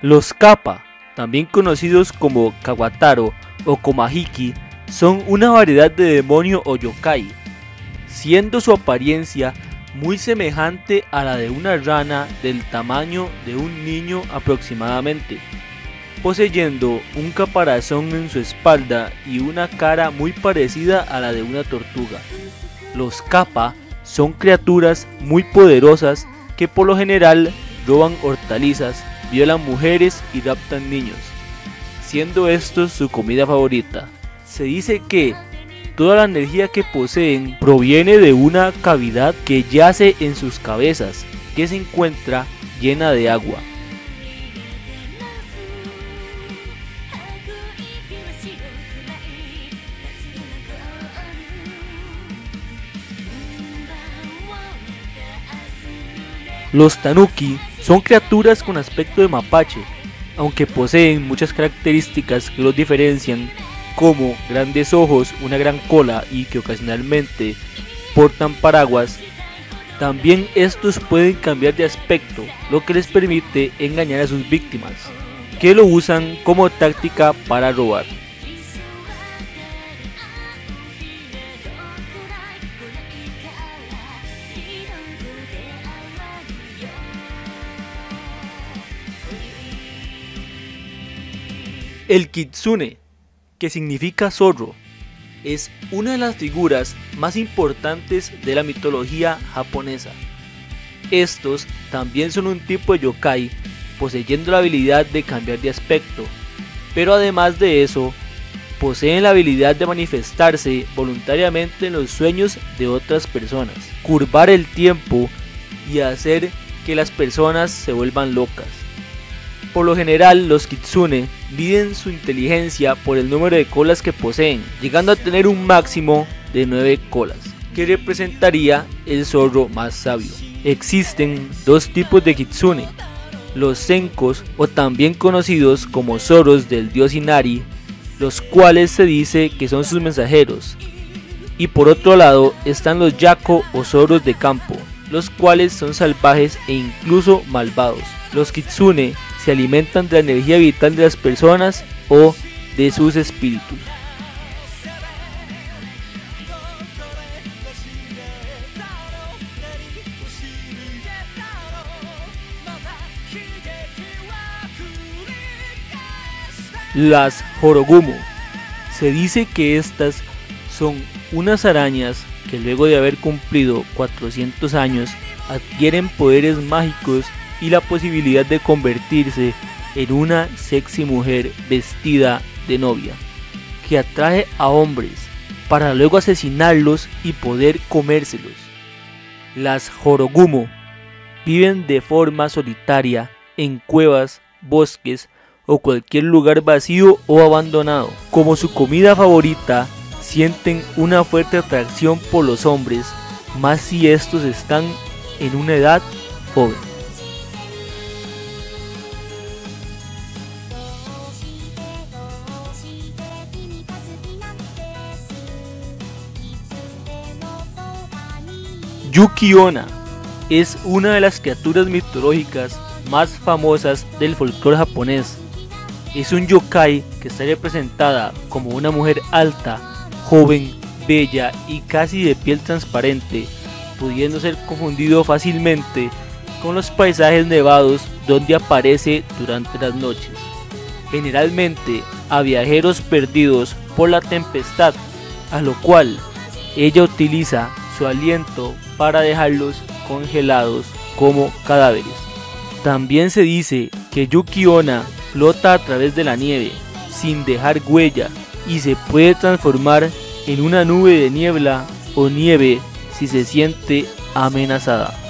Los Kappa, también conocidos como Kawataro o Komajiki, son una variedad de demonio o yokai, siendo su apariencia muy semejante a la de una rana del tamaño de un niño aproximadamente, poseyendo un caparazón en su espalda y una cara muy parecida a la de una tortuga. Los Kappa son criaturas muy poderosas que por lo general roban hortalizas, violan mujeres y raptan niños, siendo estos su comida favorita. Se dice que toda la energía que poseen proviene de una cavidad que yace en sus cabezas, que se encuentra llena de agua. Los tanuki son criaturas con aspecto de mapache, aunque poseen muchas características que los diferencian, como grandes ojos, una gran cola y que ocasionalmente portan paraguas. También estos pueden cambiar de aspecto, lo que les permite engañar a sus víctimas, que lo usan como táctica para robar. El Kitsune, que significa zorro, es una de las figuras más importantes de la mitología japonesa. Estos también son un tipo de yokai, poseyendo la habilidad de cambiar de aspecto, pero además de eso, poseen la habilidad de manifestarse voluntariamente en los sueños de otras personas, curvar el tiempo y hacer que las personas se vuelvan locas. Por lo general, los Kitsune miden su inteligencia por el número de colas que poseen, llegando a tener un máximo de 9 colas, que representaría el zorro más sabio. Existen dos tipos de Kitsune: los senkos, o también conocidos como zorros del dios Inari, los cuales se dice que son sus mensajeros, y por otro lado están los yako o zorros de campo, los cuales son salvajes e incluso malvados. Los Kitsune se alimentan de la energía vital de las personas o de sus espíritus. Las jorogumo. Se dice que estas son unas arañas que luego de haber cumplido 400 años adquieren poderes mágicos y la posibilidad de convertirse en una sexy mujer vestida de novia, que atrae a hombres para luego asesinarlos y poder comérselos. Las jorogumo viven de forma solitaria en cuevas, bosques o cualquier lugar vacío o abandonado. Como su comida favorita, sienten una fuerte atracción por los hombres, más si estos están en una edad joven. Yuki-onna es una de las criaturas mitológicas más famosas del folclore japonés. Es un yokai que está representada como una mujer alta, joven, bella y casi de piel transparente, pudiendo ser confundido fácilmente con los paisajes nevados donde aparece durante las noches, generalmente a viajeros perdidos por la tempestad, a lo cual ella utiliza su aliento para dejarlos congelados como cadáveres. También se dice que Yuki-onna flota a través de la nieve sin dejar huella y se puede transformar en una nube de niebla o nieve si se siente amenazada.